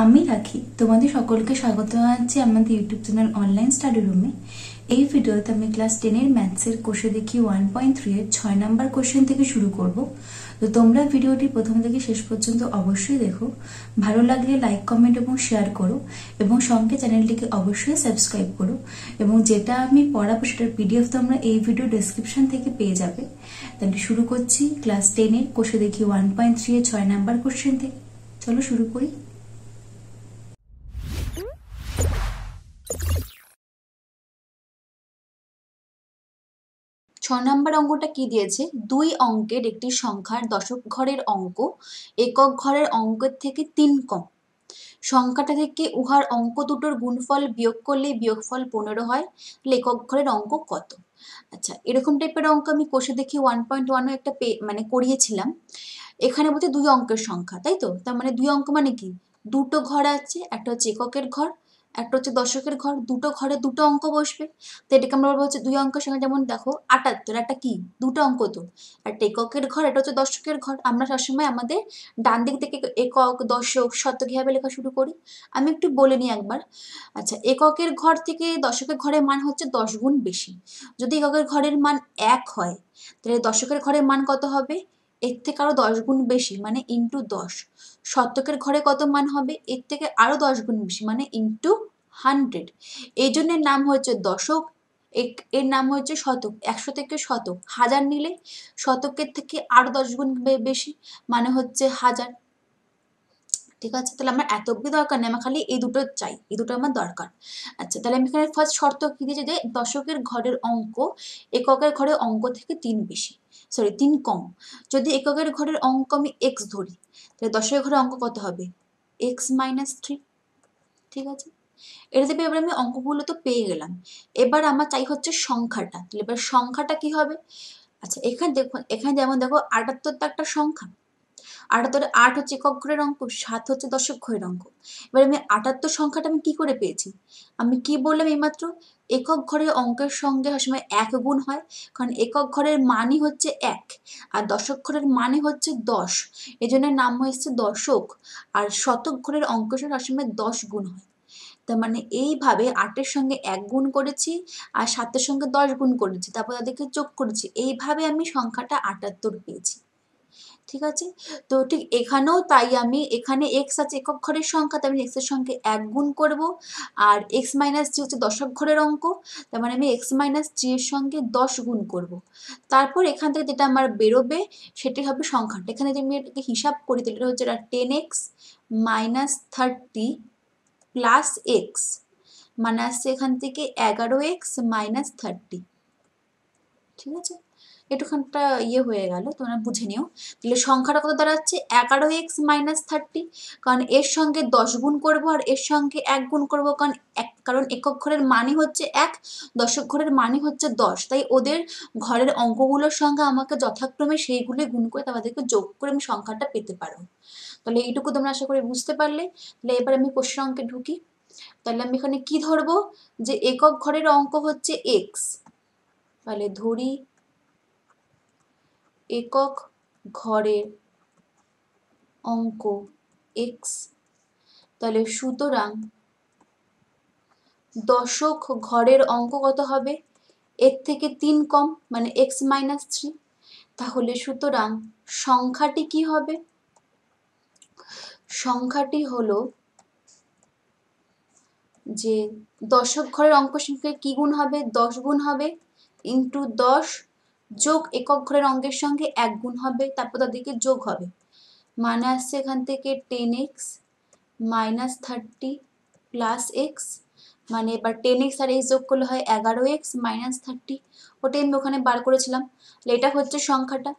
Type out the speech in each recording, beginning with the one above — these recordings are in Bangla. आमी राखी तुम्हारे सकल के स्वागत जानाच्छि आमादेर यूट्यूब चैनल ऑनलाइन स्टाडी रूमे। एई भिडियोते आमी क्लास 10 एर मैथ्सेर कोशे देखी 1.3 एर 6 नम्बर कोश्चेन थेके शुरू करब। तो तोमरा भिडियोटी प्रथम थेके शेष पर्यन्त अवश्यई देखो, भालो लागले लाइक कमेंट एबं शेयर करो एबं संगे चैनलटिके अवश्यई सबस्क्राइब करो एबं जेटा आमी पढ़ाबो सेटार पीडिएफ तोमरा एई भिडियो डेसक्रिप्शन थेके पेये जाबे। ताहले शुरू करछि क्लास 10 एर कोशे देखी 1.3 एर 6 नम्बर कोश्चेन थेके। चलो शुरू करी। छह नम्बर अंकटा कि दिए दुई अंकेर एक संख्यार दशक घरेर अंक एकक घरेर अंकेर थेके तीन कम संख्याटा थेके उहार अंक दुटोर गुणफल वियोग करले वियोगफल 15 हय। एकक घरेर अंक कत? अच्छा, एरकम टाइपेर अंक आमि कोषे देखी 1.1 एकटा माने करिएছিলাम। एखाने बोलते दुई अंकेर संख्या, ताई तो तार माने दुई अंक माने कि दुटो घर आछे, एकटा हच्छे एककेर घर একটা হচ্ছে দশকের ঘর, দুটো ঘরে দুটো অঙ্ক বসবে। তো এটাকে আমরা বলবো হচ্ছে দুই অঙ্কের সঙ্গে, যেমন দেখো ৭৮ একটা কি দুটো অঙ্ক, তো একটা এককের ঘর এটা হচ্ছে দশকের ঘর। আমরা সবসময় আমাদের ডান দিক থেকে একক দশক শতক হিসাবে লেখা শুরু করি। আমি একটু বলে নিই একবার। আচ্ছা, এককের ঘর থেকে দশকের ঘরের মান হচ্ছে 10 গুণ বেশি। যদি এককের ঘরের মান 1 হয় তাহলে দশকের ঘরের মান কত হবে? এর থেকে আরো 10 গুণ বেশি, মানে ইন্টু 10। শতকের ঘরে কত মান হবে? এর থেকে আরো 10 গুণ বেশি, মানে ইন্টু 100। এই জন্য নাম হচ্ছে দশক, এর নাম হচ্ছে শতক। 100 থেকে শতক, হাজার নিলে শতকের থেকে আরো 10 গুণ বেশি, মানে হচ্ছে হাজার। ঠিক আছে, তাহলে আমার এত অব্দি দরকার নেই, আমার খালি এই দুটো চাই, এই দুটো আমার দরকার। আচ্ছা, তাহলে আমি এখানে ফার্স্ট শর্ত কি দিয়েছি, যে দশকের ঘরের অঙ্ক এককের ঘরের অঙ্ক থেকে 3 কম। যদি এককের ঘরের অঙ্ক আমি এক্স ধরি তাহলে দশকের ঘরের অঙ্ক কত হবে? X minus 3। ঠিক আছে, এটা দেখবে। এবার আমি অঙ্কগুলো তো পেয়ে গেলাম, এবার আমার চাই হচ্ছে সংখ্যাটা। তাহলে এবার সংখ্যাটা কি হবে? আচ্ছা, এখানে দেখো, এখানে যেমন দেখো ৭৮টা একটা সংখ্যা, ৭৮ হচ্ছে একক ঘরের অঙ্ক, 7 হচ্ছে দশক ঘরের অঙ্ক। এবার আমি ৭৮ সংখ্যাটা আমি কি করে পেয়েছি? আমি কি বললাম এইমাত্র, একক ঘরের অঙ্কের সঙ্গে সবসময় 1 গুণ হয়, কারণ একক ঘরের মানই হচ্ছে 1 আর দশক ঘরের মানে হচ্ছে 10। এই জন্য নাম হয়েছে দশক। আর শতক ঘরের অঙ্কের সঙ্গে সবসময় 10 গুণ হয়। তার মানে এইভাবে ৮-এর সঙ্গে 1 গুণ করেছি আর 7-এর সঙ্গে 10 গুণ করেছি, তারপর তাদেরকে যোগ করেছি। এইভাবে আমি সংখ্যাটা ৭৮ পেয়েছি। ঠিক আছে, তো ঠিক এখানেও তাই। আমি এখানে এক্স আছে একক ঘরের সংখ্যা, তার মানে এক্সের সঙ্গে 1 গুণ করব। আর এক্স মাইনাস 3 হচ্ছে দশক ঘরের অঙ্ক, তার মানে আমি এক্স মাইনাস 3 এর সঙ্গে 10 গুণ করব। তারপর এখান থেকে যেটা আমার বেরোবে সেটাই হবে সংখ্যাটা। এখানে যদি আমি এটাকে হিসাব করি তাহলে হচ্ছে এটা 10x - 30 প্লাস এক্স মানে আসছে এখান থেকে 11x - 30। ঠিক আছে, একটুখানটা ইয়ে হয়ে গেল, তোমরা বুঝে নিও। তাহলে সংখ্যাটা কত দাঁড়াচ্ছে? 11x - 30, কারণ এর সঙ্গে 10 গুণ করবো আর এর সঙ্গে 1 গুণ করবো, কারণ একক ঘরের মানই হচ্ছে 1, দশক ঘরের মানই হচ্ছে 10। তাই ওদের ঘরের অঙ্কগুলোর সঙ্গে আমাকে যথাক্রমে সেইগুলো গুণ করে তাদেরকে যোগ করে আমি সংখ্যাটা পেতে পারবো। তাহলে এইটুকু তোমরা আশা করি বুঝতে পারলে। তাহলে এবার আমি কোশ্চেন অঙ্কে ঢুকি। তাহলে আমি এখানে কি ধরবো, যে একক ঘরের অঙ্ক হচ্ছে এক্স। তাহলে ধরি একক ঘরের অঙ্ক এক্স। তাহলে সুতরাং দশক ঘরের অঙ্ক কত হবে? এর থেকে 3 কম, মানে এক্স মাইনাস 3। তাহলে সুতরাং সংখ্যাটি কি হবে? সংখ্যাটি হলো, যে দশক ঘরের অঙ্ক সংখ্যা কি গুণ হবে? 10 গুণ হবে, ইন্টু 10 যোগ একক ঘরের অঙ্কের সঙ্গে 1 গুণ হবে, তারপর তাদেরকে যোগ হবে, মানে আসছে এখান থেকে 10x - 30 প্লাস এক্স। মানে এবার 10x আর এক্স যোগ করলে হয় 11x - 30। ওটাই আমি ওখানে বার করেছিলাম। এটা হচ্ছে সংখ্যাটা।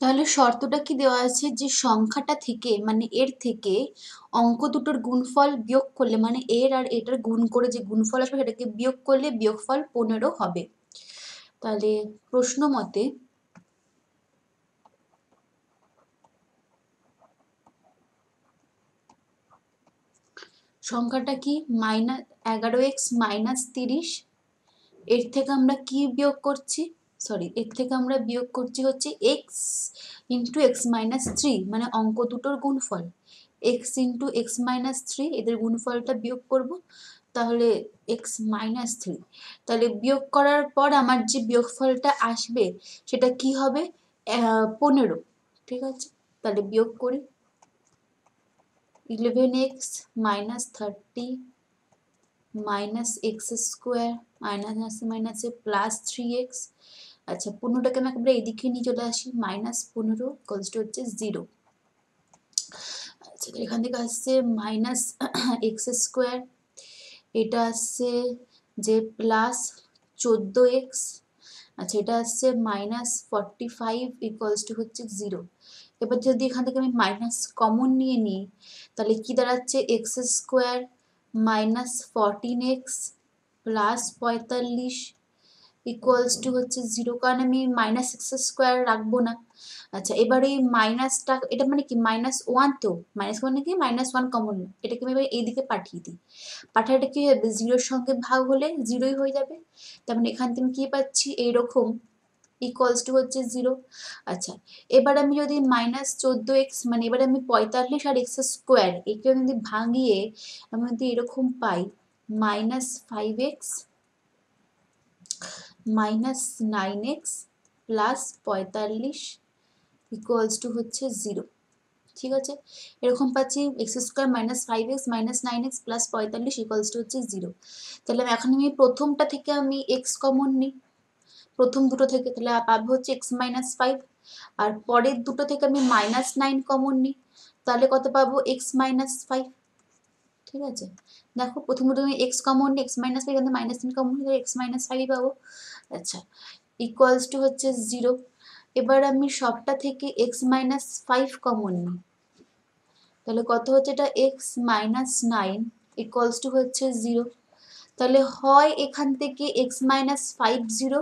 তাহলে শর্তটা কি দেওয়া আছে, যে সংখ্যাটা থেকে মানে এর থেকে অঙ্ক দুটোর গুণফল বিয়োগ করলে, মানে এর আর এটার গুণ করে যে গুণফল আসবে সেটাকে বিয়োগ করলে বিয়োগফল 15 হবে। তাহলে প্রশ্ন মতে সংখ্যাটা কি -11x - 30, এর থেকে আমরা কি বিয়োগ করছি? এর থেকে আমরা বিয়োগ করছি হচ্ছে এক্স ইন্টু এক্স মাইনাস 3, মানে অঙ্ক দুটোর গুণফল। X into x minus three इधर गुणफलटा वियोग करब ताहले एक्स माइनस थ्री ताहले वियोग करार पर आमार जे वियोगफलटा आसबे सेटा कि हबे 15 ठीक आछे ताहले वियोग करी 11x minus 30 minus x square minus minus plus 3x अच्छा 15 टाके आमरा एदिके निये चले आसि माइनस 15 कॉल्स टू हच्छे 0 अच्छा एखान थेके आसছে माइनस एक्स स्क्वायर एटा आसছে जे प्लस 14x अच्छा एटा आसছে माइनस 45 इक्वल्स टू হচ্ছে 0 এবার যদি এখান থেকে আমি মাইনাস কমন নিয়ে নিই তাহলে কি দাঁড়াচ্ছে x square minus 14x plus 45 equals to হচ্ছে 0 কারণ আমি মাইনাস x স্কয়ার রাখবো না আচ্ছা এবারে এই মাইনাসটা এটা মানে কি মাইনাস 1 তো মাইনাস 1 নাকি মাইনাস 1 কমন না এটাকে আমি এই দিকে পাঠিয়ে দিই পাঠাটা কি হবে 0 এর সঙ্গে ভাগ হলে 0ই হয়ে যাবে তার মানে এখান থেকে কি পাচ্ছি এই রকম इक्वल्स टू हे जिरो अच्छा एबारे जो माइनस 14x मैं एबारे 45 और एक्स स्क्वायर एके जो भांगिए ए रकम पाई minus 5x minus 9x plus 45 equals to हे जिरो ठीक है ए रकम पासी x square minus 5x minus 9x plus 45 equals to हे जिरो तहले प्रथम एक्स कमन नहीं प्रथम दुटो थेके ताहले पाबो हच्छे x माइनस 5 और परेर दुटो थेके आमि माइनस 9 कमन निई ताहले कत पाबो x माइनस 5 ठीक आछे देखो प्रथम दुटो x कमन निई x माइनस 5 एखाने माइनस 3 कमन निई x माइनस 5 पाबो अच्छा इक्वल्स टू हच्छे 0 एबार आमि सबटा थेके x माइनस 5 कमन निई ताहले कत हच्छे एटा x माइनस 9 इक्वल्स टू हच्छे 0 তাহলে হয় এখান থেকে x - 50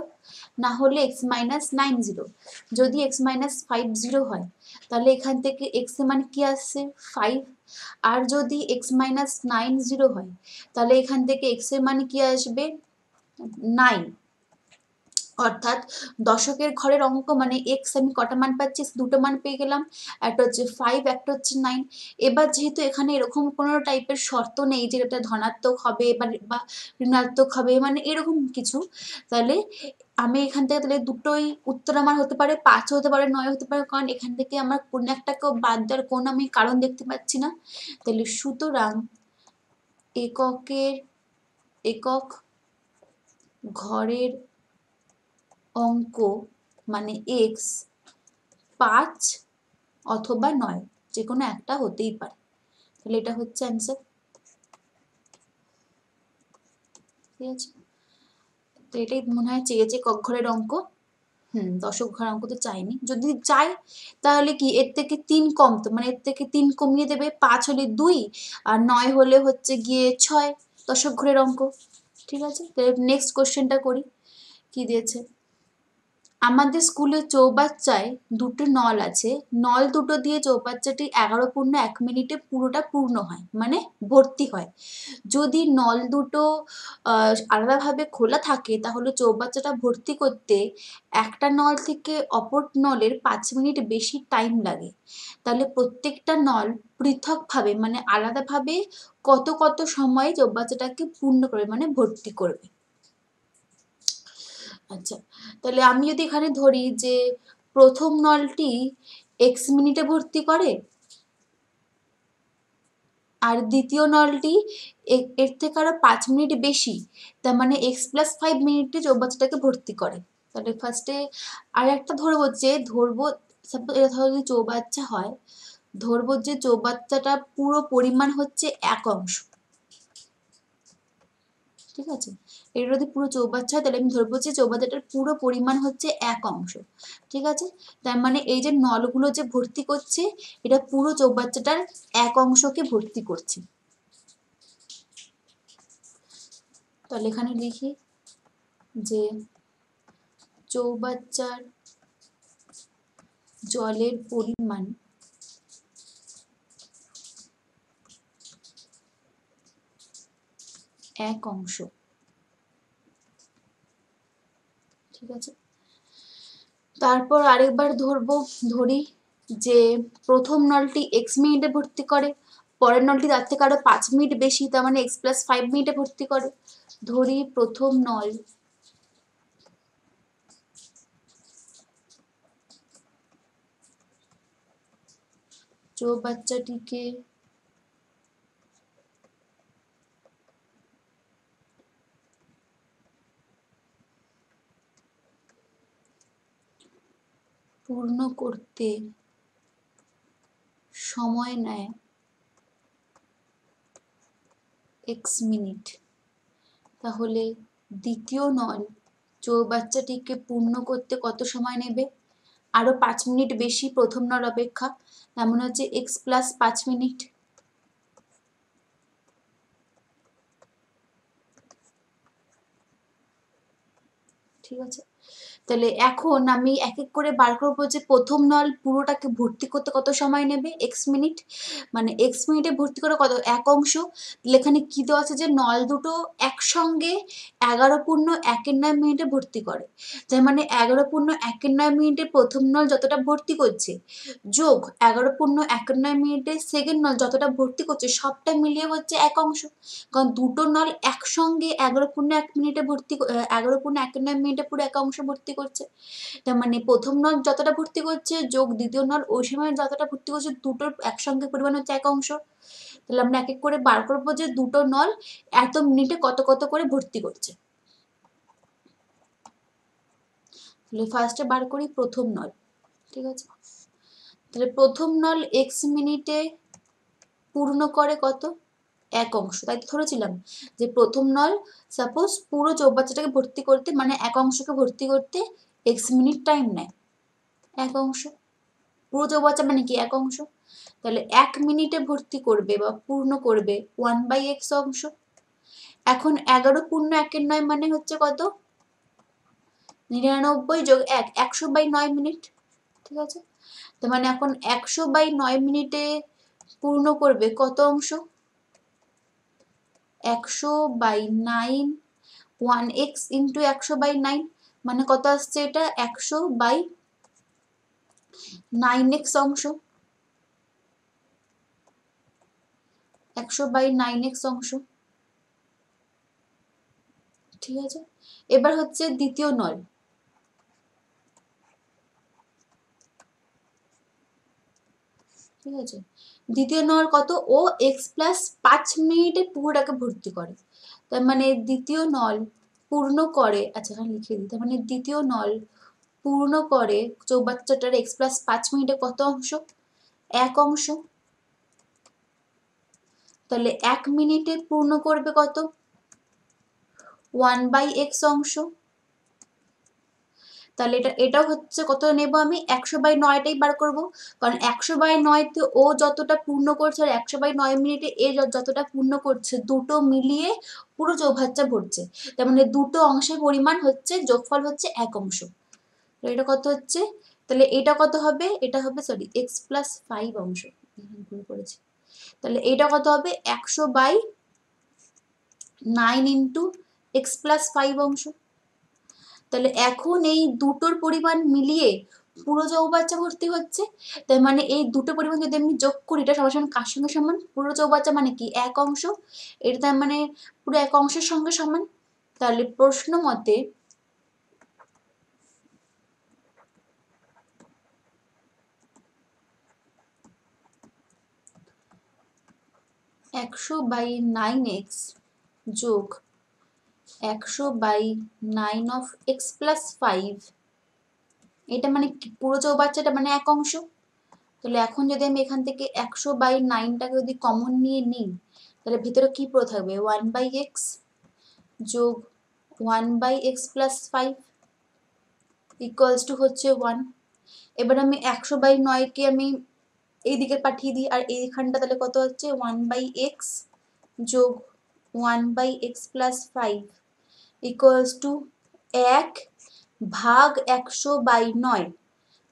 না হলে x - 90 যদি x - 50 হয় তাহলে এখান থেকে x এর মান কি আসছে 5 আর যদি x - 90 হয় তাহলে এখান থেকে x এর মান কি আসবে 9 অর্থাৎ দশকের ঘরের অঙ্ক মানে x আমি কত মান পাচ্ছি দুটো মান পেয়ে গেলাম একটা হচ্ছে 5 একটা হচ্ছে 9 এবার যেহেতু এখানে এরকম কোনো টাইপের শর্ত নেই যে এটা ধনাত্মক হবে বা ঋণাত্মক হবে মানে এরকম কিছু তাহলে আমি এখান থেকে তাহলে দুটোই উত্তর আমার হতে পারে 5 হতে পারে 9 হতে পারে কারণ এখান থেকে আমার কোন একটাকে বাদ দেওয়ার কোনো আমি কারণ দেখতে পাচ্ছি না তাহলে সুতরাং একক ঘরের अंक माने एक्स 5 अथवा 9 जेकोनो एकटा होतेई पारे ताहले एटा होच्छे आंसर ठीक आछे तो एटाई मने हय चेयेछे क घरेर अंक दशक घर अंक तो चाइनी जदि चाय ताहले कि एर थेके 3 कम तो माने एर थेके 3 कमिये देबे 5 हले 2 आर 9 हले होच्छे गिये 6 दशक घरेर अंक ठीक आछे तो नेक्स्ट क्वेश्चनटा करी कि दियेछे आमादे स्कूले चौबाच्चाय दुटो नल आछे नल दुटो दिये चौबाच्चाटी 11.1 मिनिटे पुरोटा पूर्ण हय माने भर्ती हय जदि नल दुटो आलादाभावे खोला थाके ताहले चौबाच्चाटा भर्ती करते एकटा नल थेके अपर नलेर 5 मिनिट बेशी टाइम लागे ताहले प्रत्येकटा नल पृथकभावे माने आलादाभावे कत कत समय चौबाच्चाटाके पूर्ण करे माने भर्ती करबे अच्छा ताहले आमी यदि एखाने धरी जे प्रथम नलटी एक्स मिनिटे भर्ती करे और द्वितीय नलटी एर थेके आरो 5 मिनिट बेशी तार माने एक्स प्लस 5 मिनिटे चौबाच्चाटाके भर्ती करे ताहले फार्स्टे आरेकटा धरबो जे धरबो सपोज एटा धरी चौबाच्चा हय धरबो जे चौबाच्चाटा पुरो परिमाण हच्छे 1 अंश ठीक आछे एटा यदि पुरो चौबाच्चा है ताहले आमि धरबो जे चौबाच्चाटार पुरो परिमाण हच्छे 1 अंश ठीक आछे तार माने एई जे नलगुलो जे भर्ती करछे एटा पुरो चौबाच्चाटार 1 अंशके भर्ती करछे ताहले एखाने लिखी जे चौबाच्चार जलेर परिमाण एक अंश ठीक आछे तारपर आरेकबार धरबो धरी जे प्रथम नलटी एक्स मिनिटे भर्ती करे পরের নলটি তার থেকে আরো 5 মিনিট বেশি, তার মানে x + 5 মিনিটে ভর্তি করো। ধরি প্রথম নল, जो बच्चा टीके पूर्ण करते समय नए एक्स मिनट, ताहले द्वितीय नल जो बच्चा टीके पूर्ण करते कत समय नेबे, आरो 5 मिनट बेशी प्रथम नल अपेक्षा, तार माने हच्छे एक्स प्लस 5 मिनट। ठीक आछे, তাহলে এখন আমি এক এক করে বার করব যে প্রথম নল পুরোটাকে ভর্তি করতে কত সময় নেবে, x মিনিট, মানে x মিনিটে ভর্তি করে কত এক অংশ। এখানে কি দেওয়া আছে যে নল দুটো একসঙ্গে 11.19 মিনিটে ভর্তি করে, তার মানে 11.19 মিনিটে প্রথম নল যতটা ভর্তি করছে যোগ 11.19 মিনিটে সেকেন্ড নল যতটা ভর্তি করছে সবটা মিলিয়ে হচ্ছে এক অংশ, কারণ দুটো নল একসঙ্গে 11.1 মিনিটে ভর্তি 11.19 মিনিটে পুরো এক অংশ ভর্তি করছে। তার মানে প্রথম নল যতটা ভর্তি করছে যোগ দ্বিতীয় নল ওই সময় যতটা ভর্তি করছে দুটোর একসঙ্গে পরিমাণ হচ্ছে এক অংশ। তাহলে আমরা এক এক করে বার করব যে দুটো নল এত মিনিটে কত কত করে ভর্তি করছে। তাহলে ফার্স্টে বার করি প্রথম নল। ঠিক আছে, তাহলে প্রথম নল x মিনিটে পূর্ণ করে কত এক অংশ, তাই তো ধরেছিলাম যে প্রথম নল সাপোজ পুরো চৌবাচ্চাটাকে ভর্তি করতে মানে এক অংশকে ভর্তি করতে x মিনিট টাইম নেয়, এক অংশ পুরো চৌবাচ্চা মানে কি এক অংশ, তাহলে এক মিনিটে ভর্তি করবে বা পূর্ণ করবে 1/x অংশ। এখন 11.19 মানে হচ্ছে কত 99 যোগ 1 100/9 মিনিট। ঠিক আছে, তার মানে এখন 100/9 মিনিটে পূর্ণ করবে কত অংশ 100/9, 1x into 100/9 মানে কত আসছে এটা 100/9x অংশ, 100/9x অংশ। ঠিক আছে, এবার হচ্ছে দ্বিতীয় নল, ঠিক আছে দ্বিতীয় নল কত ও x প্লাস 5 মিনিটে পুরোটাকে ভর্তি করে, তার মানে দ্বিতীয় নল পূর্ণ করে, আচ্ছা এখানে লিখে দিই, তার মানে দ্বিতীয় নল পূর্ণ করে চৌবাচ্চাটার x প্লাস 5 মিনিটে কত অংশ এক অংশ, তাহলে এক মিনিটে পূর্ণ করবে কত 1/x অংশ। তাহলে এটা হচ্ছে কত নেব আমি 100/9টাই বার করব, কারণ 100/9তে ও যতটা পূর্ণ করছে আর 100/9 মিনিটে এ যতটা পূর্ণ করছে দুটো মিলিয়ে পুরো চৌবাচ্চা ভরছে, তার মানে দুটো অংশের পরিমাণ হচ্ছে যোগফল হচ্ছে এক অংশ। এটা কত হচ্ছে তাহলে এটা কত হবে, এটা হবে সরি x প্লাস 5 অংশ, ভুল করেছি। তাহলে এটা কত হবে 100/9 ইন্টু x প্লাস 5 অংশ। তাহলে এখন এই দুটোর পরিমাণ মিলিয়ে পুরো চৌবাচ্চা ভর্তি হচ্ছে, তার মানে এই দুটো পরিমাণ যদি আমি যোগ করি এটা সমান কার সঙ্গে সমান পুরো চৌবাচ্চা মানে কি এক অংশ, এটা তার মানে পুরো এক অংশের সঙ্গে সমান। তাহলে প্রশ্ন মতে একশো বাই 9x যোগ 100/9 of x plus 5 এটা মানে পুরো চৌবাচ্চাটা মানে এক অংশ। তাহলে এখন যদি আমি এখান থেকে 100/9টাকে যদি কমন নিয়ে নিই তাহলে ভিতরে কি পুরো থাকবে 1/x যোগ 1/x plus 5 equals to হচ্ছে 1। এবার আমি 100/9কে আমি এইদিকে পাঠিয়ে দিই আর এইখানটা তাহলে কত হচ্ছে 1/x যোগ 1/x plus 5 equals to 1 भाग 100/9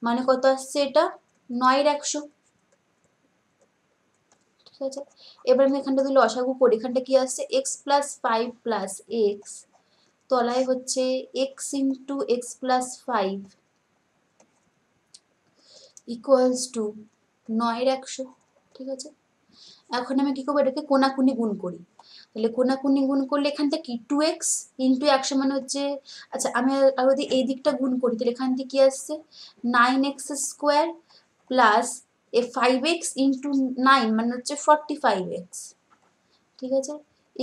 মানে কত আসছে এটা 9/100। ঠিক আছে, এবার আমি এখানটা যদি লসাগু করি এখানটা কি আসছে x plus 5 plus x, তলায় হচ্ছে x into x plus 5 equals to 9/100। ঠিক আছে, এখন আমি কি করব এটাকে কোণাকুণি গুণ করি তাহলে কোণাকুণি গুণ করলে এখান থেকে কি 2x * 1 = হচ্ছে আচ্ছা আমি যদি এই দিকটা গুণ করি তাহলে এখান থেকে কি আসছে 9x² + 5x * 9 মানে হচ্ছে 45x ঠিক আছে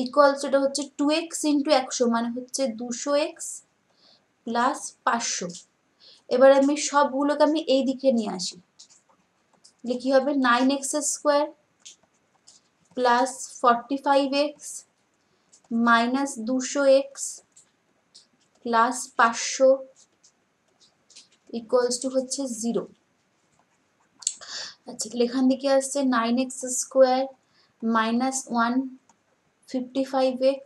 इक्वल्स এটা হচ্ছে 2x * 100 মানে হচ্ছে 200x + 500 এবারে আমি সবগুলোকে আমি এই দিকে নিয়ে আসি লিখি হবে 9x² plus 45x minus 200x plus 500 equals to होच्छे 0 अच्छा तो लेखान दिखे आसछे 9x² minus 155x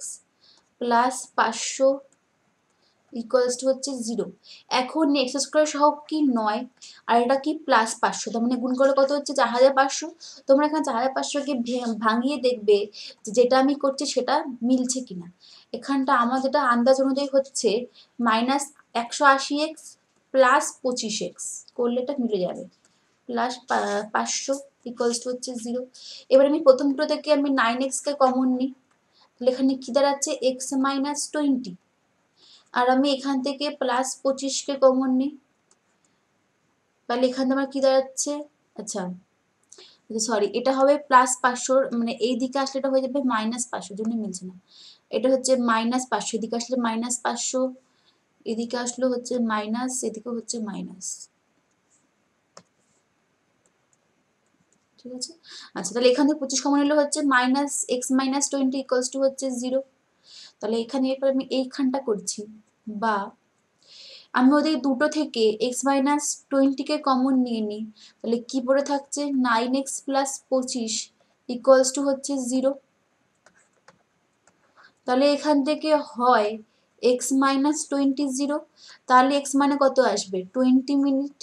plus 500 equals to होच्छे 0 एखोन x² সহ কি 9 আর এটা কি প্লাস 500 তার মানে গুণ করলে কত হচ্ছে 4500 তোমরা এখানে 4500 কে ভাঙিয়ে দেখবে যেটা আমি করছি সেটা মিলছে কিনা এখানটা আমাদের এটা আন্দাজ অনুযায়ী হচ্ছে -180x + 25x করলে এটা মিলে যাবে প্লাস 500 ইকুয়ালস টু হচ্ছে 0 এবারে আমি প্রথম দুটো থেকে আমি 9x কে কমন নিই এখানে কি দাঁড়াচ্ছে x - 20 আর আমি এখান থেকে প্লাস 25 কে কমন নিই তাহলে এখান থেকে আমার কি দাঁড়াচ্ছে আচ্ছা সরি এটা হবে প্লাস 500 মানে এই দিকে আসলে এটা হয়ে যাবে -500 জন্য মিলছে না এটা হচ্ছে -500 এদিকে আসলে -500 এদিকে আসলে হচ্ছে মাইনাস এদিকে হচ্ছে মাইনাস ঠিক আছে আচ্ছা তাহলে এখান থেকে 25 কমন নিলে হচ্ছে -x - 20 = হচ্ছে 0 তাহলে এখানে এরপর আমি এইখানটা করছি বা আমি ওই দুটো থেকে x - 20 কে কমন নিয়ে নি তাহলে কি পড়ে থাকছে 9x + 25 = হচ্ছে 0 তাহলে এখান থেকে হয় x - 20 0 তাহলে x মানে কত আসবে 20 মিনিট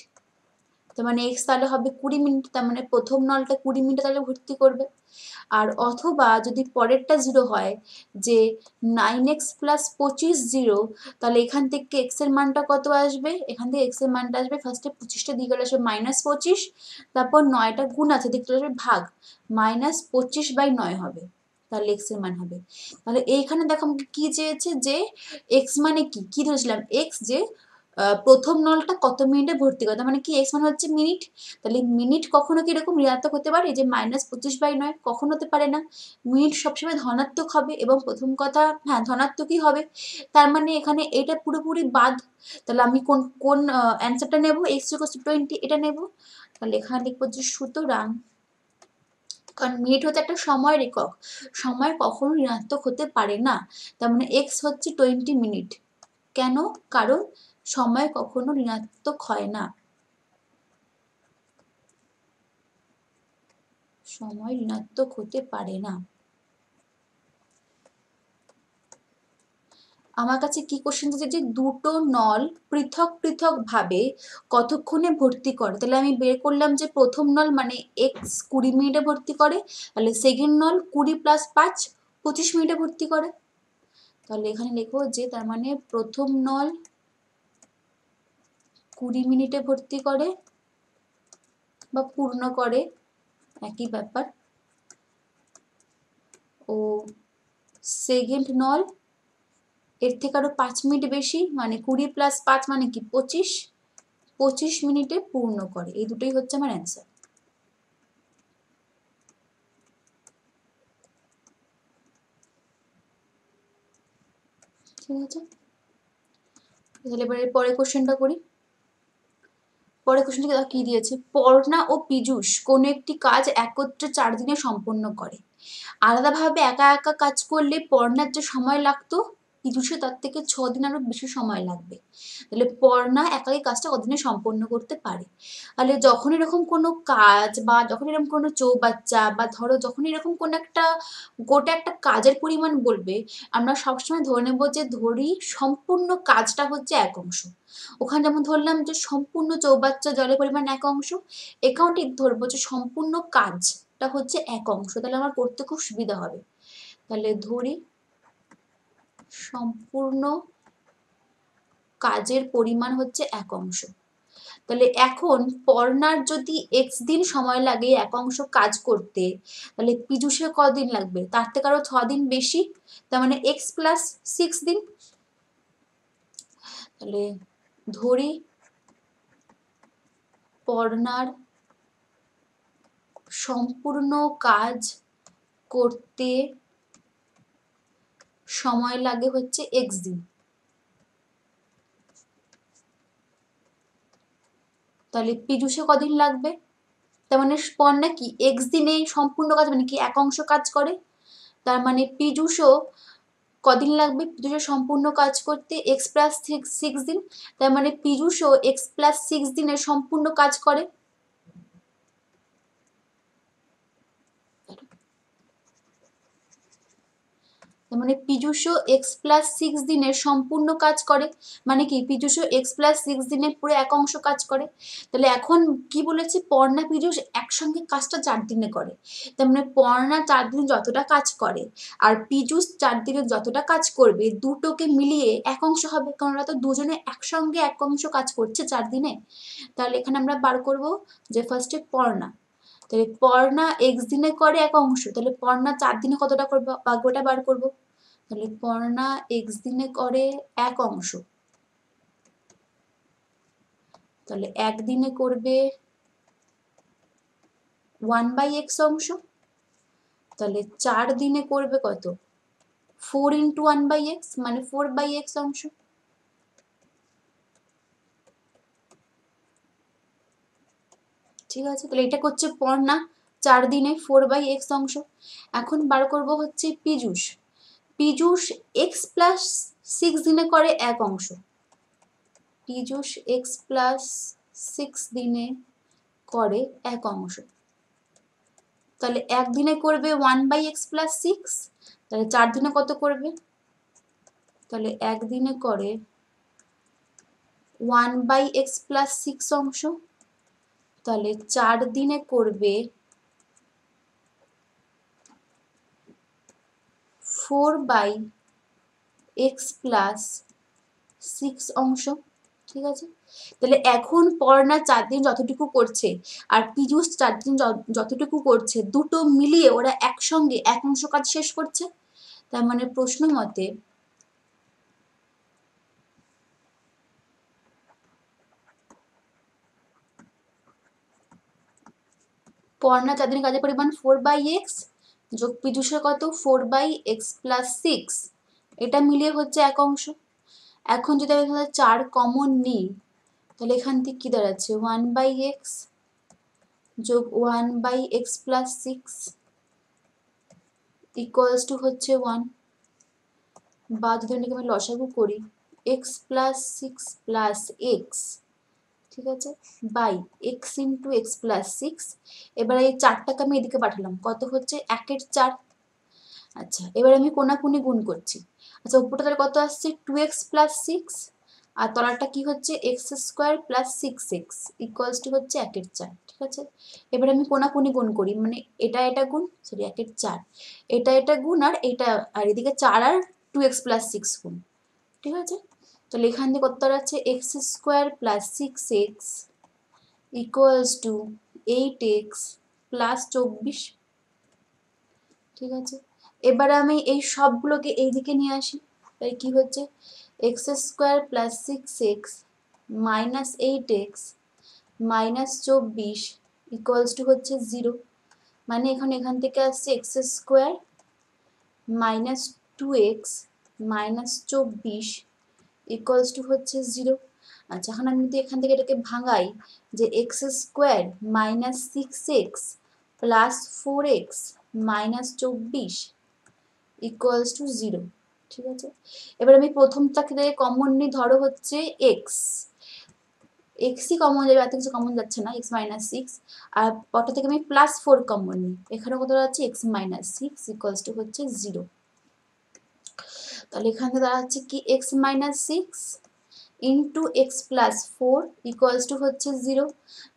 তার মানে x তাহলে হবে 20 মিনিট তার মানে প্রথম নলটা 20 মিনিট তাহলে ভর্তি করবে আর অথবা যদি পরেরটা 0 হয় যে 9x + 25 0 তাহলে এখান থেকে x এর মানটা কত আসবে এখান থেকে x এর মানটা আসবে ফারস্টে 25 টা দিয়ে গেলে আসবে -25 তারপর 9 টা গুণ আছে দেখলে আসবে ভাগ -25/9 হবে তাহলে x এর মান হবে তাহলে এইখানে দেখো আমি কি চেয়েছে যে x মানে কি কি ধরেছিলাম x যে প্রথম নলটা কত মিনিটে ভর্তি করতে মানে কি x মানে হচ্ছে মিনিট তাহলে মিনিট কখনো কি এরকম ঋণাত্মক হতে পারে যে -25/9 কখনো হতে পারে না মিনিট সবসময় ধনাত্মক হবে এবং প্রথম কথা হ্যাঁ ধনাত্মকই হবে তার মানে এখানে এটা পুরোপুরি বাদ তাহলে আমি কোন কোন অ্যানসারটা নেব x = 20 এটা নেব তাহলে এখানে লিখব যে সুতরাং কারণ মিনিট হচ্ছে একটা সময় একক সময় কখনো ঋণাত্মক হতে পারে না তার মানে x হচ্ছে 20 মিনিট কেন কারণ समय कखनो ऋणात्मक हय ना समय ऋणात्मक होते पारे ना আমার কাছে কি क्वेश्चन যে দুটো নল পৃথক পৃথক ভাবে কতক্ষণে ভর্তি করে তাহলে আমি বের করলাম যে প্রথম নল মানে x 20 মিনিটে ভর্তি করে তাহলে সেকেন্ড নল 20 + 5 25 মিনিটে ভর্তি করে তাহলে এখানে লিখো যে তার মানে প্রথম নল 20 মিনিটে ভর্তি করে বা পূর্ণ করে একই ব্যাপার ও সেকেন্ড নল এর থেকে আরো 5 মিনিট বেশি মানে 20 + 5 মানে কি 25 মিনিটে পূর্ণ করে এই দুটোই হচ্ছে আমার आंसर ঠিক আছে তাহলে পরের কোশ্চেনটা করি পরের কোশ্চেনটা কি দিয়েছে পর্ণা ও পীযুষ কোন একটি কাজ একত্রে 4 দিনে সম্পন্ন করে আলাদাভাবে একা একা কাজ করলে পর্ণার যে সময় লাগতো পীযুষের তার থেকে 6 দিন আরো বেশি সময় লাগবে তাহলে পর্ণা একাই কাজটা কতদিনে সম্পন্ন করতে পারে তাহলে যখন এরকম কোনো কাজ বা যখন এরকম কোনো চৌবাচ্চা বা ধরো যখন এরকম কোন একটা গোটা একটা কাজের পরিমাণ বলবে আমরা সব সময় ধরে নেব যে ধরি সম্পূর্ণ কাজটা হচ্ছে এক অংশ ওখানে যেমন ধরলাম যে সম্পূর্ণ চৌবাচ্চা জলের পরিমাণ এক অংশ একাউন্টে ধরব যে সম্পূর্ণ কাজটা হচ্ছে এক অংশ তাহলে আমার করতে খুব সুবিধা হবে তাহলে ধরি সম্পূর্ণ কাজের পরিমাণ হচ্ছে এক অংশ তাহলে এখন পর্ণার যদি x দিন সময় লাগে এক অংশ কাজ করতে তাহলে পিজুষের কতদিন লাগবে তার থেকে আরো 6 দিন বেশি তার মানে x + 6 দিন তাহলে ধরি পর্ণার সম্পূর্ণ কাজ করতে समय लागे হচ্ছে x दिन তাহলে পিজুষে কতদিন লাগবে তার মানে পর্ণা কি x দিনে সম্পূর্ণ কাজ মানে কি এক অংশ কাজ করে তার মানে পিজুষও কতদিন লাগবে পিজুষে সম্পূর্ণ কাজ করতে x + 6 দিন তার মানে পিজুষও x + 6 দিনে সম্পূর্ণ কাজ করে মানে পিজুষও x + 6 দিনে সম্পূর্ণ কাজ করে মানে কি পিজুষও x + 6 দিনে পুরো এক অংশ কাজ করে তাহলে এখন কি বলেছি পর্ণা পিজুষ একসাথে কাজটা 4 দিনে করে তার মানে পর্ণা 4 দিনে যতটা কাজ করে আর পিজুষ 4 দিনে যতটা কাজ করবে দুটোকে মিলিয়ে এক অংশ হবে কারণ ওরা তো দুজনে একসাথে এক অংশ কাজ করছে 4 দিনে তাহলে এখানে আমরা বার করব যে ফার্স্টে পর্ণা তাহলে পর্ণা x দিনে করে এক অংশ তাহলে পর্ণা 4 দিনে কতটা করবে ভাগটা বার করব তাহলে পর্ণা x দিনে করে এক অংশ তাহলে এক দিনে করবে 1/x অংশ তাহলে 4 দিনে করবে কত 4 × 1/x মানে 4/x অংশ ঠিক আছে তাহলে এটা করছে পর্ণা 4 দিনে 4/x অংশ এখন বার করব হচ্ছে পিজুষ পিজুষ x + 6 দিনে করে এক অংশ পিজুষ x + 6 দিনে করে এক অংশ তাহলে এক দিনে করবে 1/x + 6 তাহলে 4 দিনে কত করবে তাহলে এক দিনে করে 1/x + 6 অংশ তাহলে 4 দিনে করবে 4/x + 6 অংশ ঠিক আছে তাহলে এখন পর্ণা 4 দিন যতটুকু করছে আর পিজুষ 4 দিন যতটুকু করছে দুটো মিলিয়ে ওরা একসাথে এক অংশ কাজ শেষ করছে তার মানে প্রশ্ন মতে পর্ণা 4 দিনে কাজের পরিমাণ 4/x যোগ পিজুষের কত 4/x + 6 এটা মিলিয়ে হচ্ছে এক অংশ এখন যদি আমি এখানে 4 কমন নিই তাহলে এখান থেকে কি দাঁড়াচ্ছে 1/x যোগ 1/x + 6 ইকুয়ালস টু হচ্ছে 1 বা যদি আমি লসাগু করি x + 6 + x ठीक है by x into x plus 6 एबार ये 4 टाका मैं एदिके पाठालाम कत होच्छे 1/4 अच्छा एबार आमी कोनाकोनी गुण करछि अच्छा ऊपरটা তাহলে কত আসছে 2x + 6 আর তলাটা কি হচ্ছে x² + 6x = হচ্ছে 1/4 ঠিক আছে এবারে আমি কোনাকোনি গুণ করি মানে এটা এটা গুণ সরি 1/4 এটা এটা গুণ আর এটা আর এদিকে 4 আর 2x + 6 গুণ ঠিক আছে तो लेखान दिए उत्तर आछे x² + 6x = 8x + 24 ठीक है एबार आमी एई सबगुलोके एई दिके निये आसि ताई कि होच्छे x² + 6x -8x - 24 = होच्छे 0 माने एखाने एखान थेके आसछे x² - 2x - 24 इक्वल्स टू होच्छे 0 अच्छा এখন আমি যদি এখান থেকে এটাকে ভাঙাই যে x² - 6x + 4x - 24 equals to 0 ঠিক আছে এবার আমি প্রথমটাকে দিয়ে কমন নি ধরো হচ্ছে x x ই কমন যাবে আর কিছু কমন যাচ্ছে না x - 6 আর পরটা থেকে আমি +4 কমন নি এখানে কত আছে x - 6 इक्वल्स टू হচ্ছে 0 তাহলে এখানে দাঁড়া হচ্ছে কি x - 6 * x + 4 = হচ্ছে 0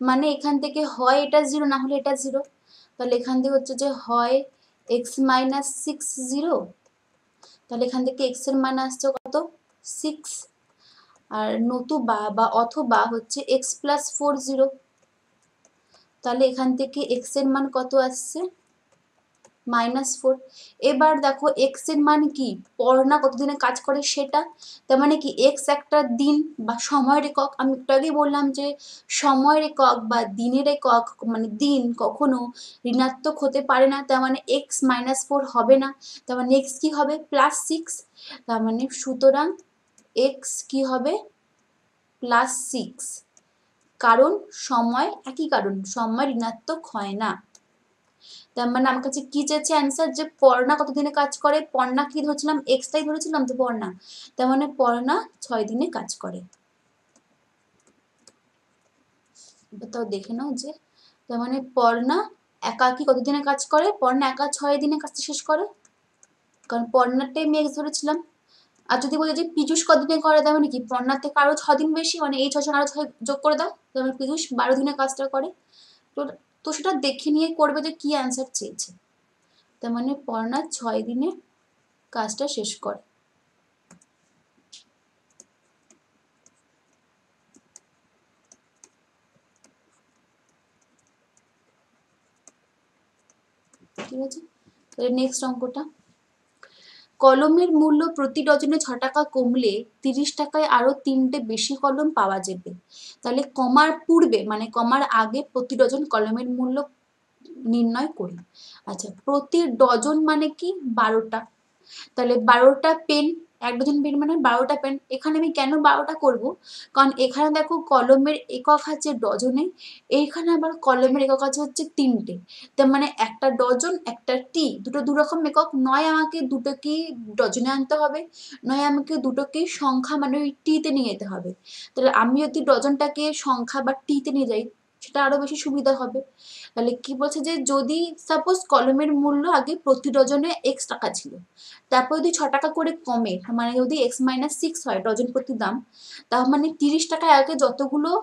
মানে এখান থেকে হয় এটা 0 না হলে এটা 0 তাহলে এখান থেকে হচ্ছে যে হয় x - 6 0 তাহলে এখান থেকে x এর মান আসছে কত 6 और नतुबा अथवा हे एक्स प्लस 40 ताहले एखान थेके एक्स एर मान कत आसछे -4। एबार देखो एक्स एर मान कि पढ़ना कतदिने काज करे सेटा तार माने कि एक्स एकटा दिन बा समयेर एकक। आमि एकटु आगे बोललाम जे समयेर एकक बा दिनेर एकक माने दिन कखनो ऋणात्मक होते पारे ना, तार माने एक्स -4 होबे ना, तार माने एक्स कि होबे +6, तार माने सूतरां एक्स कि होबे +6 कारण समय एक ही कारण समय ऋणात्मक है ना। तो मैं आमार काछे कि चाइछे आंसर जो पढ़ना कतदिने काज करे, पढ़ना कि धरेछिलाम एक्स टाई धरेछिलाम, तो पढ़ना तार माने पढ़ना 6 दिने काज करे। बताओ देखे नाओ जे तार माने पढ़ना एका कि कतदिने काज करे, पढ़ना एका 6 दिने काज शेष करे कारण पढ़नाटाई आमि एक्स धरेछिलाम। और जो बोलो पीयूष कतदिने करे तार माने कि पढ़नार थेके आरो 6 दिन बेशी माने एई 6 एर आरो 6 जोग करे दाओ तार माने पीयूष 12 दिने काजटा करे। तो सेटा देखे निये करबे जे कि आंसर चेयेछे, तार माने पढ़ना 6 दिने काजटा शेष करे। ठीक आछे, ताहले नेक्स्ट अंकटा कलमेर मूल्य प्रति डजने 6 टाका कमले 30 टाकाय आरो 3 टे बेशी कलम पावा जाबे। ताहले कमार पूर्वे माने कमार आगे प्रति डजन कलमेर मूल्य निर्णय करी। अच्छा प्रति डजन माने कि 12टा, ताहले 12टा पेन एक डजन पेन माने 12टा पेन। एखाने आमि केन 12टा करब कारण एखाने देखो कलमेर एकक आछे डजने, एखाने आबार कलमेर एकक आछे हच्छे 3 टे, तार माने एकटा डजन एकटा टी दुटो दुई रकम एकक। नय आमाके दुटोके डजने आनते हबे, नय आमाके दुटोके संख्या माने ओई टी ते निये जेते हबे। ताहले आमि यदि डजनटाके संख्या बा टी ते निये जाई सेटा आरो बेशी सुविधा हबे। ताहले कि बोलछे जे जदि सपोज कलमेर मूल्य आगे प्रति डजने एक्स टाका छिलो, तारपर यदि 6 टाका करे कमे माने यदि एक्स -6 हय डजन प्रति दाम, तार माने 30 टाकाय आगे যতগুলো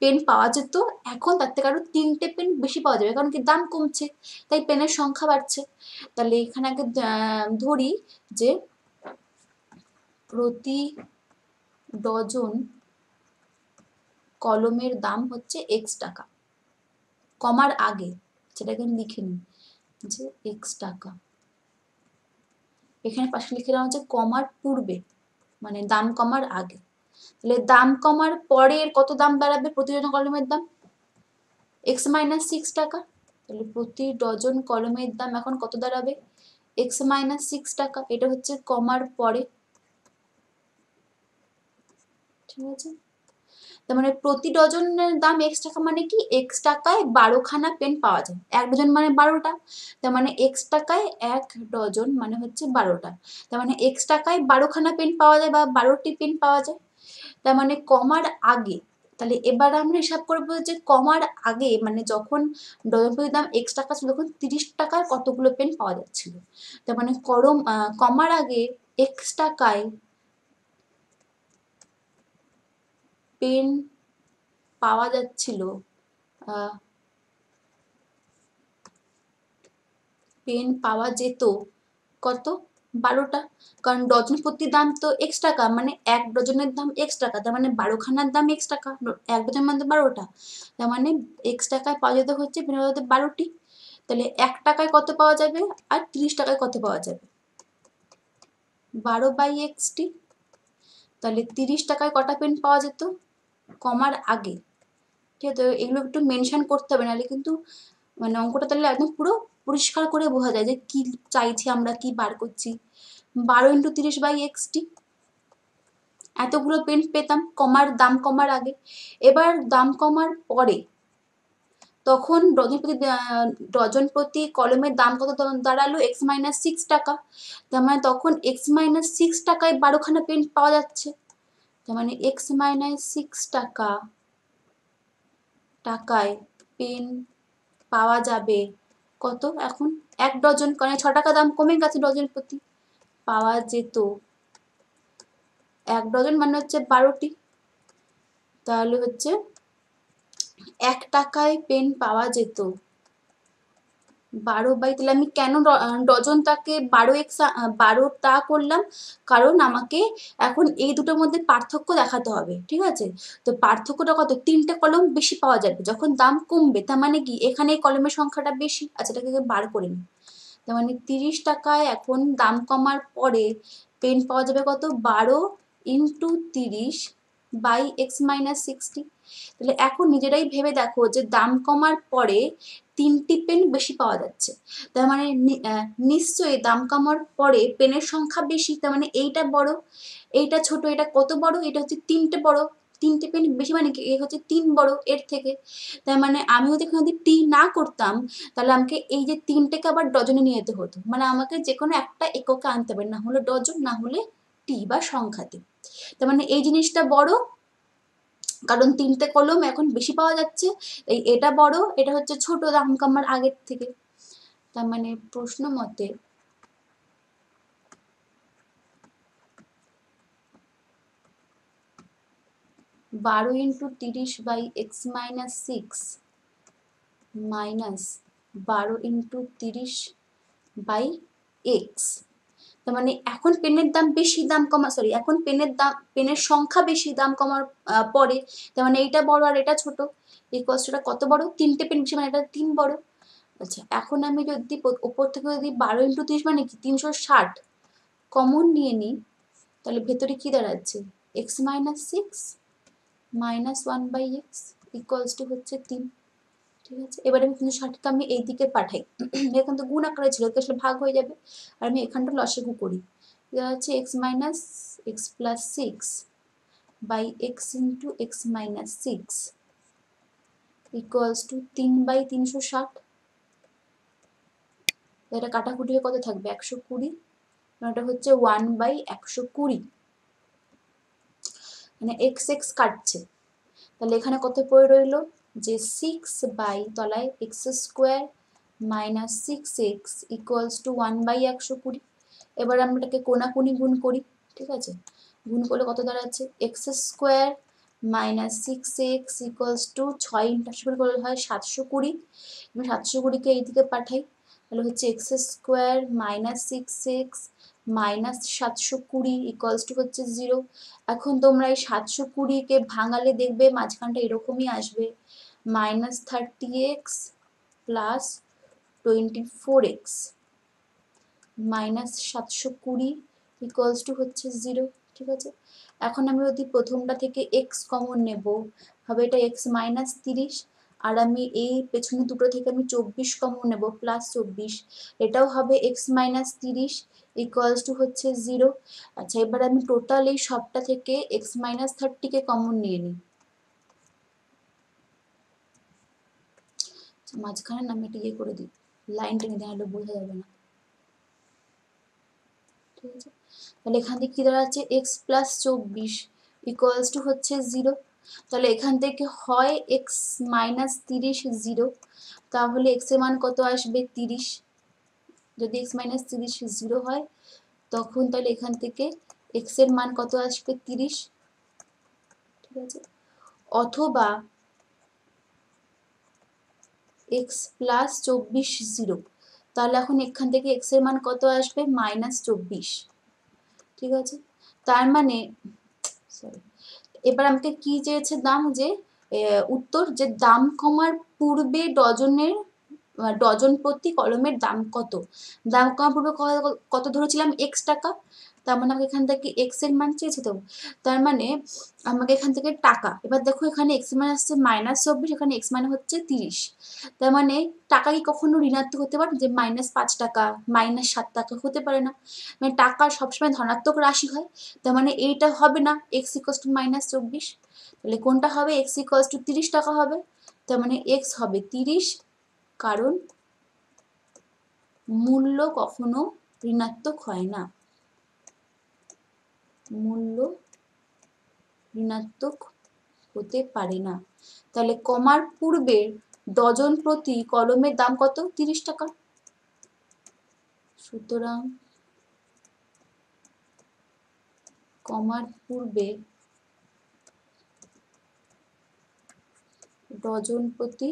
पेन पावा যেত এখন তার থেকে আরো 3টে পেন বেশি পাওয়া যাবে কারণ কি দাম কমছে তাই পেনের সংখ্যা বাড়ছে। তাহলে এখানে আগে ধরি যে প্রতি ডজন कलमेर दाम होच्छे एक्स टाका, कमार आगे सेटाके लिखे निই যে एक्स टाका। এখানে পাশে লিখে রাখা হচ্ছে কমার পূর্বে মানে দাম কমার আগে, তাহলে দাম কমার পরে কত দাম দাঁড়াবে প্রতি ডজন কলমের দাম एक्स -6 টাকা। তাহলে প্রতি ডজন কলমের দাম এখন কত দাঁড়াবে एक्स -6 টাকা, এটা হচ্ছে কমার পরে। ঠিক আছে, তার মানে প্রতি ডজনের দাম x টাকা মানে কি x টাকায় 12 খানা পেন পাওয়া যায়, এক ডজন মানে 12টা, তার মানে x টাকায় এক ডজন মানে হচ্ছে 12টা, তার মানে x টাকায় 12 খানা পেন পাওয়া যায় বা 12টি পেন পাওয়া যায়। তার মানে কমার আগে, তাহলে এবার আমরা হিসাব করব যে কমার আগে মানে যখন ডজনের দাম x টাকা ছিল তখন 30 টাকার কতগুলো পেন পাওয়া যাচ্ছিল। তার মানে কমার আগে x টাকায় पेन पावा जाच्छिलो, पेन पावा जेतो कत 12टा कारण डजन प्रति दाम तो एक्स टाका माने एक डजनेर दाम एक्स टाका, तार माने 12 खानार दाम एक्स टाका, एक डजन माने 12टा, तार माने एक्स टाकाय पावा जेतो होच्छे पेन पावा जेतो 12टी। ताहले 1 टाकाय कत पावा जाबे आर 30 टाकाय कत पावा जाबे 12/x टी। ताहले 30 टाकाय कटा पेन पावा जेतो कमार आगे। ठीक है, तो एगुलो एकटु मेनशन करते हबे नाले किन्तु माने अंकटा ताहले एकदम पुरो परिष्कार करे बोझा जाय जे कि चाइछि आमरा कि बार करछि। 12 × 30/x टी एतगुलो पेन पेताम कमार दाम कमार आगे। एबार दाम कमार परे तखन डजन प्रति कलमेर दाम कत दाड़ालो एक्स -6 टाका, तार माने तखन एक्स -6 टाकाय 12 खाना पेन पावा जाच्छे, तार माने एक्स -6 टाकाय पेन पावा जाबे कत एखन एक डजन कारण 6 टाका दाम कमे गेছে डजনের প্রতি পাওয়া যেত এক ডজন মানে হচ্ছে 12টি। তাহলে হচ্ছে 1 টাকায় পেন পাওয়া যেত बारो बाई ताहले आमी केन डजनटाके बारो एक बारोटा करलाम कारण आमाके एखन एई दुटोर मध्ये पार्थक्य देखाते हबे। ठीक आछे, तो पार्थक्यटा कत? तीनटे कलम बेशी पावा जाबे जखन दाम कमबे, तार माने कि एखाने कलमेर संख्याटा बेशी। आच्छा, एटाके बार करे नि, तार माने 30 टाकाय एखन दाम कमार परे पेन पावा जाबे कत? 12 × 30 बाई एक्स माइनस 60। ताहले एखन निजेराई भेबे देखो जे दाम कमार परे तीनटी पेन बेशी पावा जाच्छे, तार माने निश्चयई दाम कमार परे पेनेर संख्या बेशी। तार माने एइटा बड़, एइटा छोट, एइटा कत बड़? एइटा हच्छे तीनटे बड़, तीनटे पेन बेशी माने कि ए हच्छे तीन बड़ एर थेके। तार माने आमि यदि टी ना करताम ताहले आमाके एइ जे तीनटेके आबार डजने निये जेते हतो, माने आमाके जे कोनो एकटा एकके आनते हबे, ना हले डजन ना हले टी बा संख्याते। तार माने एइ जिनिसटा बड़ कारण तीनटे कलम एखन बेशी पावा जाच्छे, ताई एटा बड़, एटा हच्छे छोट दाम कमार आगेर थेके। तार माने प्रश्न मते बारो into 30 by x minus 6 minus 12 × 30 by x. तो माने एखन पेनेर दाम बेशी दाम कमा सरि एखन पेनेर दाम पेनेर संख्या बेशी दाम कमार पड़े, तार माने एटा बड़ आर एटा छोट, एई कष्टटा कत बड़? तीनटे पेन बेशी, माने एटा तीन बड़। अच्छा, एखन आमि यदि उपर थेके यदि 12 × 30 माने कि 360 कमन निये निई, ताहले भेतरे कि दाঁড়াচ্ছে? X minus 6 minus 1 by x equals to हच्छे 3। ठीक है, एबारे 360 आमि एई दिके पाठाई, एखान तो गुण आकारे छिलो, ताहले भाग हये जाबे, आर आमि एखानटा लसागु करी। एटा हच्छे x minus x plus 6 by x into x minus 6 equals to 3 by 360। एटा काटाकुटी हये कत थाकबे? 120। एटा हच्छे 1 बाई 120, माने एक्स एक्स काटছে, তাহলে এখানে কত পড়ে রইলো? जे 6/তলায় x² - 6x = 1/120। এবার আমরা এটাকে কোণাকুণি গুণ করি। ঠিক আছে, গুণ করলে কত দাঁড়াচ্ছে? x² - 6x = 6 ইন্টারসেপ্ট করলে হয় 720। আমি 720 কে এইদিকে পাঠাই, তাহলে হচ্ছে x² - 6x - 720 হচ্ছে 0। এখন তোমরা এই 720 কে ভাঙালে দেখবে মাঝখানটা এরকমই আসবে, -30x + 24x - 720 হচ্ছে 0। ঠিক আছে, এখন আমি যদি প্রথমটা থেকে x কমন নেব, হবে এটা x -30, আর আমি এই পেছনে দুটো থেকে আমি 24 কমন নেব, +24, এটাও হবে x -30 = হচ্ছে 0। আচ্ছা, এবার আমি টোটাল এই সবটা থেকে x -30 কে কমন নিয়ে নিই। মাঝখানে আমি এটা করে দিই, লাইনটা নিয়ে তাহলে বোঝা যাবে না। ঠিক আছে, তাহলে এখান থেকে কি দাঁড়াচ্ছে? x + 24 = হচ্ছে 0। তাহলে এখান থেকে হয় x -30 0, তাহলে x এর মান কত আসবে? 30। যদি x -30 0 হয় তখন তাহলে এখান থেকে x এর মান কত আসবে? 30। ঠিক আছে, অথবা x + 24 0, তাহলে এখন এখান থেকে x এর মান কত আসবে? -24। ঠিক আছে, তার মানে সরি, এবার আমাকে কি চেয়েছে? দাম, যে উত্তর যে দাম কমার পূর্বে ডজনের ডজন প্রতি কলমের দাম কত। দাম কমার পূর্বে কত ধরেছিলাম? x টাকা। তার মানে আমাকে এখান থেকে x এর মান চেয়েছে, তো তার মানে আমাকে এখান থেকে টাকা। এবার দেখো এখানে x এর মান আসছে -24, এখানে x মানে হচ্ছে 30। তার মানে টাকা কি কখনো ঋণাত্মক হতে পারে? যে -5 টাকা -7 টাকা হতে পারে না, মানে টাকা সবসময় ধনাত্মক রাশি হয়। তার মানে এইটা হবে না, x = -24। তাহলে কোনটা হবে? x = 30 টাকা হবে। তার মানে x হবে 30, কারণ মূল্য কখনো ঋণাত্মক হয় না, মূল্য ঋণাত্মক হতে পারে না। তাহলে কমার পূর্বে ডজন প্রতি কলমের দাম কত? 30 টাকা। সুতরাং কমার পূর্বে ডজন প্রতি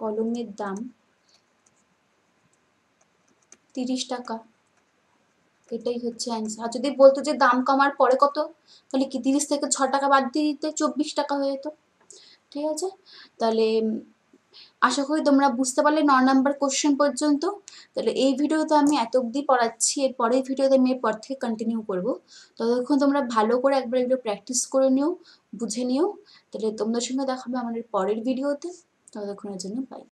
কলমের দাম 30 টাকা। এটাই হচ্ছে आंसर। আর যদি বলতো যে দাম কমার পরে কত, তাহলে কি 30 থেকে 6 টাকা বাদ দিয়ে দিতে 24 টাকা হয়ে যেত। ঠিক আছে, তাহলে আশা করি তোমরা বুঝতে পারলে 9 নাম্বার কোশ্চেন পর্যন্ত। তাহলে এই ভিডিওতে আমি এত অবধি পড়াচ্ছি, এর পরের ভিডিওতে আমি এরপর থেকে কন্টিনিউ করব। ততক্ষণ তোমরা ভালো করে একবার এগুলো প্র্যাকটিস করে নিও, বুঝে নিও। তাহলে তোমাদের সঙ্গে দেখা হবে আমাদের পরের ভিডিওতে। ততক্ষণের জন্য বাই।